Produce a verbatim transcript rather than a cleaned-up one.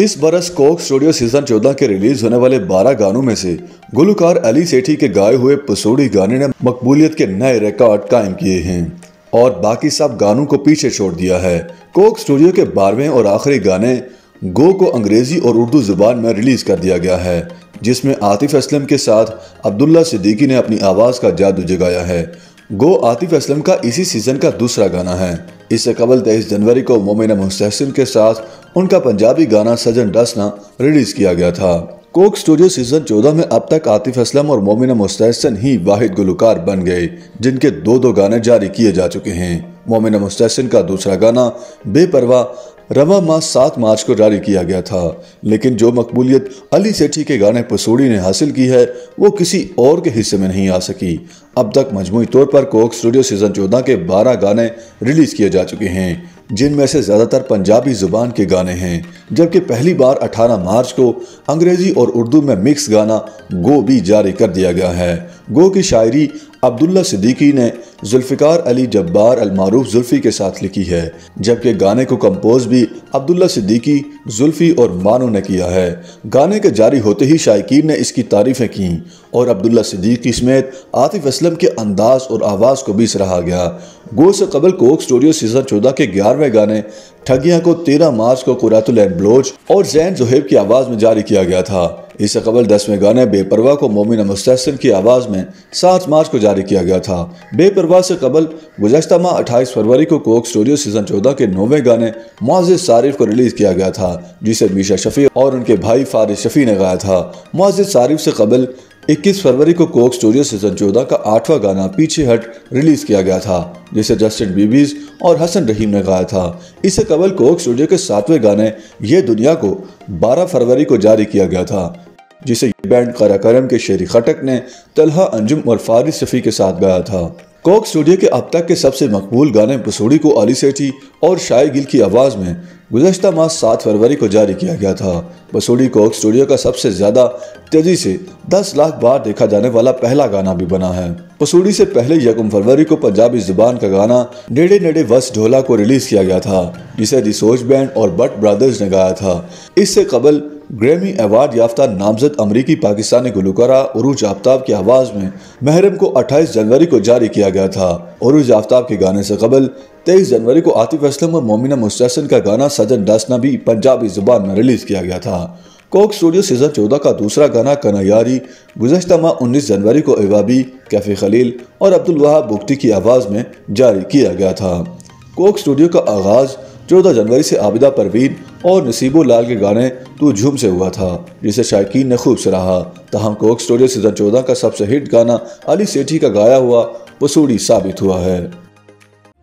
इस बरस Coke studio season चौदह के रिलीज होने वाले बारह गानों में से गुलकार अली सेठी के गाए हुए पसोड़ी गाने ने मकबूलियत के नए रिकॉर्ड कायम किए हैं और बाकी सब गानों को पीछे छोड़ दिया है। कोक स्टूडियो के बारहवें और आखिरी गाने गो को अंग्रेजी और उर्दू जुबान में रिलीज कर दिया गया है, जिसमें आतिफ असलम के साथ अब्दुल्ला सिद्दीकी ने अपनी आवाज़ का जादू जगाया है। गो आतिफ असलम का इसी सीजन का दूसरा गाना है। इससे कबल तेईस जनवरी को मोमिना मुस्तहसिन के साथ उनका पंजाबी गाना सजन डसना रिलीज किया गया था। कोक स्टूडियो सीजन चौदह में अब तक आतिफ असलम और मोमिना मुस्तहसिन ही वाहिद गुलकार बन गए जिनके दो दो गाने जारी किए जा चुके हैं। मोमिना मुस्तहसिन का दूसरा गाना बेपरवाह रवा माह सात मार्च को जारी किया गया था, लेकिन जो मकबूलियत अली सेठी के गाने पसूड़ी ने हासिल की है वो किसी और के हिस्से में नहीं आ सकी। अब तक मजमूई तौर पर कोक स्टूडियो सीजन चौदह के बारह गाने रिलीज़ किए जा चुके हैं, जिनमें से ज़्यादातर पंजाबी ज़ुबान के गाने हैं, जबकि पहली बार अठारह मार्च को अंग्रेज़ी और उर्दू में मिक्स गाना गो भी जारी कर दिया गया है। गो की शायरी अब्दुल्ला सिद्दीकी ने जुल्फ़िकार अली जब्बार अलमारूफ जुल्फ़ी के साथ लिखी है, जबकि गाने को कंपोज भी अब्दुल्ला सिद्दीकी, जुल्फ़ी और मानो ने किया है। गाने के जारी होते ही शायकीन ने इसकी तारीफ़ें की और अब्दुल्ला सिद्दीकी समेत आतिफ असलम के अंदाज और आवाज़ को भी सराहा गया। गो से कबल कोक स्टूडियो सीज़न चौदह के ग्यारहवें गाने ठगियाँ को तेरह मार्च को कुरातुल एंड बलोच और जैन जोहेब की आवाज़ में जारी किया गया था। इससे कबल दसवें गाने बेपरवाह को मोमिना मुस्तहसिन की आवाज़ में सात मार्च को जारी किया गया था। बेपरवाह से कबल गुज़श्ता माह अट्ठाईस फरवरी को कोक स्टूडियो सीज़न चौदह के नौवें गाने मुआज़िज़ सारिफ़ को रिलीज़ किया गया था, जिसे मीशा शफ़ी और उनके भाई फारिस शफ़ी ने गाया था। मुआज़िज़ सारिफ़ से कबल इक्कीस फरवरी को कोक स्टूडियो सीजन चौदह का आठवां गाना पीछे हट रिलीज़ किया गया था, जिसे जस्टिस बीबीज़ और हसन रहीम ने गाया था। इससे कबल कोक स्टूडियो के सातवें गाने ये दुनिया को बारह फरवरी को जारी किया गया था, जिसे बैंड काराकोरम के शेरी खटक ने तलहा अंजुम और फारिस शफी के साथ गाया था। कोक स्टूडियो के अब तक के सबसे मकबूल गाने पसूड़ी को अली सेठी और शाय गिल की आवाज़ में गुज़श्ता माह सात फरवरी को जारी किया गया था। पसूड़ी कोक स्टूडियो का सबसे ज़्यादा तेज़ी से दस लाख बार देखा जाने वाला पहला गाना भी बना है। पसूड़ी से पहले यकम फरवरी को पंजाबी जुबान का गाना नेड़े नेड़े वस ढोला को रिलीज़ किया गया था, जिसे रिसोर्स बैंड और बट ब्रदर्स ने गाया था। इससे कबल ग्रैमी अवार्ड याफ्ता नामजद अमरीकी पाकिस्तानी गुलकारा उरूज आफ्ताब की आवाज़ में महरम को अट्ठाईस जनवरी को जारी किया गया था। उरूज आफ्ताब के गाने से कबल तेईस जनवरी को आतिफ असलम और मोमिना मुस्तहसिन का गाना सजन डसना भी पंजाबी जुबान में रिलीज़ किया गया था। कोक स्टूडियो सीजन चौदह का दूसरा गाना कन्हैयारी गुज़श्ता माह उन्नीस जनवरी को एवाबी, कैफ़ी खलील और अब्दुल वहाब बुगटी की आवाज़ में जारी किया गया था। कोक स्टूडियो का आगाज़ चौदह जनवरी से आबिदा परवीन और नसीबो लाल के गाने तू झूम से हुआ था, जिसे शायकीन ने खूब सराहा। तहम कोक स्टूडियो सीजन चौदह का सबसे हिट गाना अली सेठी का गाया हुआ पसूड़ी साबित हुआ है।